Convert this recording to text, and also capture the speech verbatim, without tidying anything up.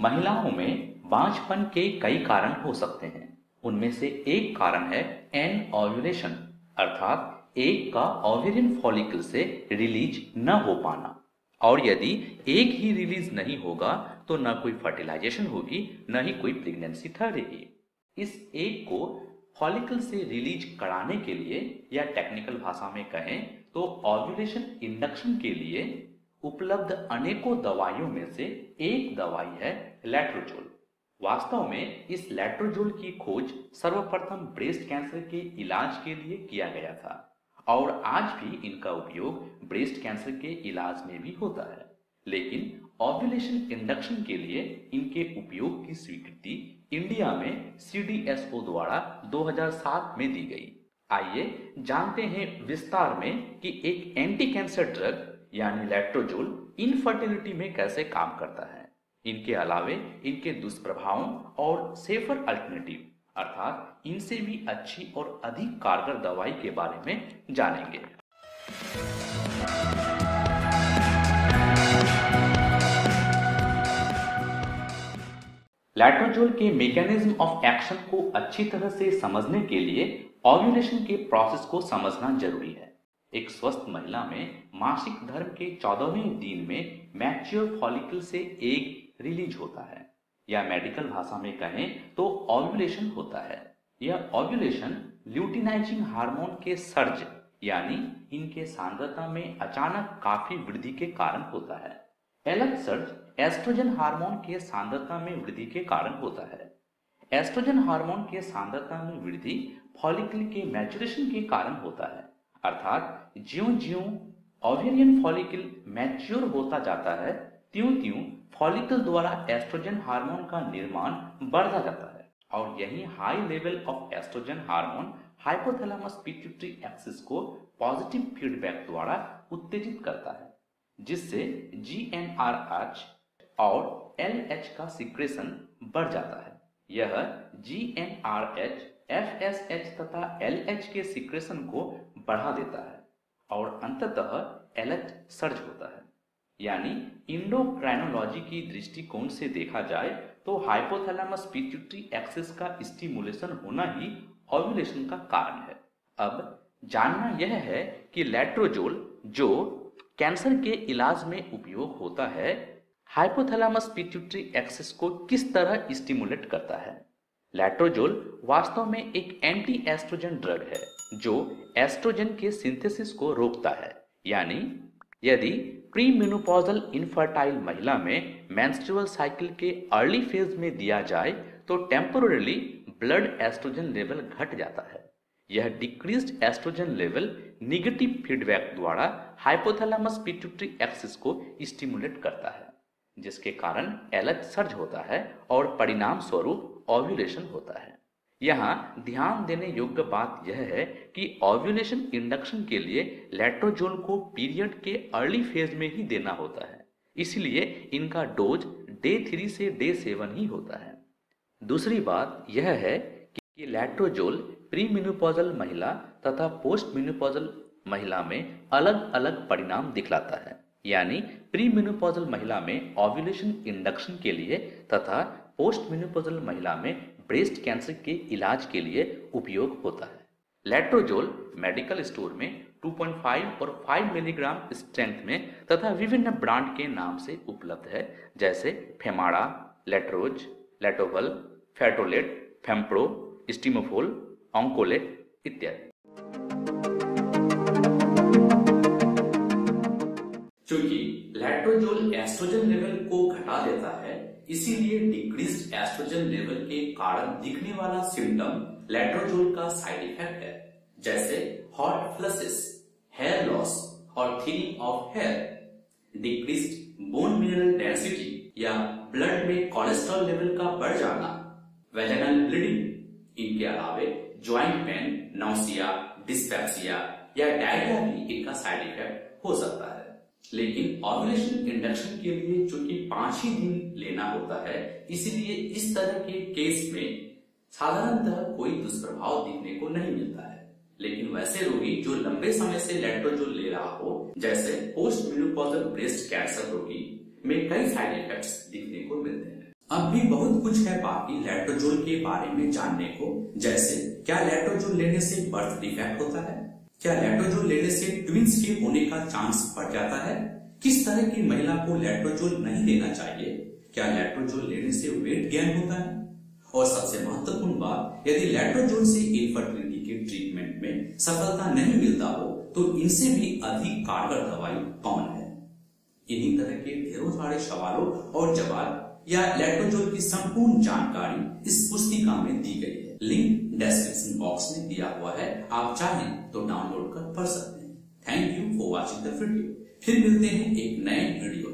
महिलाओं में बांझपन के कई कारण हो सकते हैं। उनमें से एक कारण है एन ओव्यूलेशन, अर्थात एक का ओवेरियन फॉलिकल से रिलीज न हो पाना। और यदि एक ही रिलीज नहीं होगा तो न कोई फर्टिलाइजेशन होगी, न ही कोई प्रेगनेंसी ठहरेगी। इस एक को फॉलिकल से रिलीज कराने के लिए या टेक्निकल भाषा में कहें तो ओव्यूलेशन इंडक्शन के लिए उपलब्ध अनेकों दवाइयों में से एक दवाई है लेट्रोजोल। वास्तव में इस लेट्रोजोल की खोज सर्वप्रथम ब्रेस्ट कैंसर के इलाज के लिए किया गया था और आज भी इनका उपयोग ब्रेस्ट कैंसर के इलाज में भी होता है, लेकिन ओव्यूलेशन इंडक्शन के लिए इनके उपयोग की स्वीकृति इंडिया में सी डी एस ओ द्वारा दो हज़ार सात में दी गई। आइए जानते हैं विस्तार में कि एक एंटी कैंसर ड्रग यानी लेट्रोजोल इनफर्टिलिटी में कैसे काम करता है। इनके अलावे इनके दुष्प्रभावों और सेफर अल्टरनेटिव अर्थात इनसे भी अच्छी और अधिक कारगर दवाई के बारे में जानेंगे। लैट्रोजोल के मैकेनिज्म ऑफ एक्शन को अच्छी तरह से समझने के लिए ओव्यूलेशन के प्रोसेस को समझना जरूरी है। एक स्वस्थ महिला में मासिक धर्म के चौदहवें दिन में मैच्योर फॉलिकल से एग रिलीज होता है या मेडिकल भाषा में कहें तो ओव्यूलेशन होता है। यह ओव्यूलेशन ल्यूटिनाइजिंग हार्मोन के सर्ज यानी इनके सांद्रता में अचानक काफी वृद्धि के कारण होता है। L H surge estrogen hormone के सांद्रता में वृद्धि के कारण होता है। एस्ट्रोजन हार्मोन के सांद्रता में वृद्धि फॉलिकल के मैच्योरेशन के कारण होता है, अर्थात ज्यों-ज्यों ओवेरियन फॉलिकल मैच्योर होता जाता है त्यों-त्यों फॉलिकल द्वारा एस्ट्रोजन हार्मोन का निर्माण बढ़ता जाता है और यही high level of estrogen hormone hypothalamus pituitary axis को पॉजिटिव फीडबैक द्वारा उत्तेजित करता है, जिससे जी एन आर एच और एल एच का सिक्रेशन बढ़ जाता है। यह G N R H, F S H तथा एल एच के सिक्रेशन को बढ़ा देता है और अंततः एल एच सर्ज होता है। यानी इंडोक्राइनोलॉजी की दृष्टिकोण से देखा जाए तो हाइपोथैलेमस पिट्यूटरी एक्सिस का स्टिमुलेशन होना ही ओव्यूलेशन का कारण है। अब जानना यह है कि लेट्रोजोल जो कैंसर के इलाज में उपयोग होता है हाइपोथैलेमस पिट्यूटरी एक्सिस को किस तरह स्टिमुलेट करता है। लेट्रोजोल वास्तव में एक एंटी एस्ट्रोजन ड्रग है जो एस्ट्रोजन के सिंथेसिस को रोकता है। यानी यदि प्रीमेनोपॉजल इनफर्टाइल महिला में मेंस्ट्रुअल साइकिल के अर्ली फेज में दिया जाए तो टेम्पोररीली ब्लड एस्ट्रोजन लेवल घट जाता है। यह decreased estrogen level negative feedback द्वारा हाइपोथैलेमस पिट्यूटरी एक्सिस को स्टिमुलेट करता है, जिसके कारण एल एच सर्ज होता है और परिणाम स्वरूप ओव्यूलेशन होता है। यहाँ ध्यान देने योग्य बात यह है कि ओव्यूलेशन इंडक्शन के लिए लेट्रोजोल को पीरियड के अर्ली फेज में ही देना होता है, इसलिए इनका डोज डे थ्री से डे सेवन ही होता है। दूसरी बात यह है कि लेट्रोजोल प्रीमेनोपॉजल महिला तथा पोस्ट मेनोपॉजल महिला में अलग अलग परिणाम दिखलाता है। यानी प्रीमेनोपॉजल महिला में ओव्यूलेशन इंडक्शन के लिए तथा पोस्ट मेनोपॉजल महिला में ब्रेस्ट कैंसर के इलाज के लिए उपयोग होता है। लेट्रोजोल मेडिकल स्टोर में दो पॉइंट पाँच और पाँच मिलीग्राम स्ट्रेंथ में तथा विभिन्न ब्रांड के नाम से उपलब्ध है, जैसे फेमारा, लेट्रोज, लेटोवल, फेटोलेट, फेम्प्रो, स्टिमोफोल, ऑन्कोलेट इत्यादि। चूंकि लेट्रोजोल एस्ट्रोजन लेवल को घटा देता है, इसीलिए डिक्रीज एस्ट्रोजन लेवल के कारण दिखने वाला सिम्टम लेट्रोजोल का साइड इफेक्ट है, जैसे हॉट फ्लशेस, हेयर लॉस और thinning of hair, decrease bone mineral density या ब्लड में कोलेस्ट्रॉल लेवल का बढ़ जाना, वेजिनल ब्लीडिंग। इनके अलावे ज्वाइंट पेन, नौसिया, डिस्पेप्सिया या डायरिया भी इनका साइड इफेक्ट हो सकता है। लेकिन ओव्यूलेशन इंडक्शन के लिए चूंकि पांच ही दिन लेना होता है, इसीलिए इस तरह के केस में साधारणतः कोई दुष्प्रभाव दिखने को नहीं मिलता है। लेकिन वैसे रोगी जो लंबे समय से लेट्रोजोल ले रहा हो, जैसे पोस्ट मेनोपॉजल ब्रेस्ट कैंसर रोगी, में कई साइड इफेक्ट्स दिखने को मिलते हैं। अब भी बहुत कुछ है बाकी लेट्रोजोल के बारे में जानने को, जैसे क्या लेट्रोजोल लेने से बर्थ डिफेक्ट होता है, क्या लेट्रोजोल लेने से ट्विंस के होने का चांस बढ़ जाता है, किस तरह की महिला को लेट्रोजोल नहीं लेना चाहिए, क्या लेट्रोजोल लेने से वेट गेन होता है, और सबसे महत्वपूर्ण बात यदि लेट्रोजोल से इनफर्टिलिटी के ट्रीटमेंट में सफलता नहीं मिलता हो तो इनसे भी अधिक कारगर दवाई कौन है। इन्हीं तरह के ढेरों सारे सवालों और जवाब या लेट्रोजोल की संपूर्ण जानकारी इस पुस्तिका में दी गई है। लिंक डिस्क्रिप्शन बॉक्स में दिया हुआ है, आप चाहें तो डाउनलोड कर पढ़ सकते हैं। Thank you for watching the video. फिर मिलते हैं एक नए वीडियो।